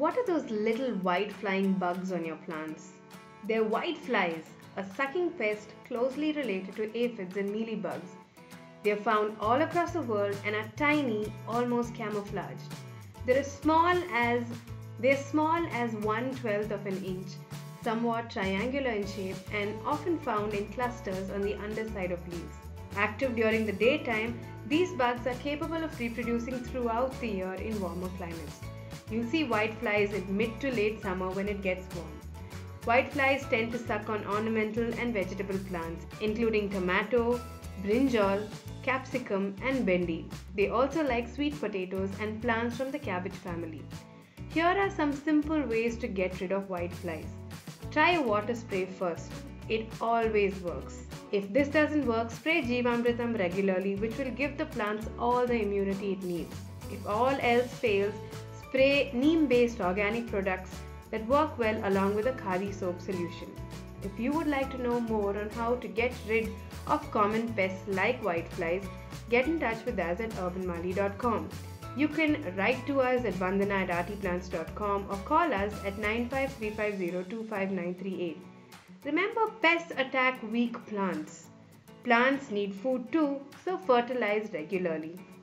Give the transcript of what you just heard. What are those little white flying bugs on your plants? They're whiteflies, a sucking pest closely related to aphids and mealybugs. They are found all across the world and are tiny, almost camouflaged. They're small as 1/12 of an inch, somewhat triangular in shape and often found in clusters on the underside of leaves. Active during the daytime, these bugs are capable of reproducing throughout the year in warmer climates. You'll see whiteflies in mid to late summer when it gets warm. Whiteflies tend to suck on ornamental and vegetable plants, including tomato, brinjal, capsicum and bendi. They also like sweet potatoes and plants from the cabbage family. Here are some simple ways to get rid of whiteflies. Try a water spray first. It always works. If this doesn't work, spray Jeevamritam regularly, which will give the plants all the immunity it needs. If all else fails, spray neem-based organic products that work well along with a khadi soap solution. If you would like to know more on how to get rid of common pests like whiteflies, get in touch with us at UrbanMali.com. You can write to us at vandana@rtplants.com or call us at 95350-25938. Remember, pests attack weak plants. Plants need food too, so fertilize regularly.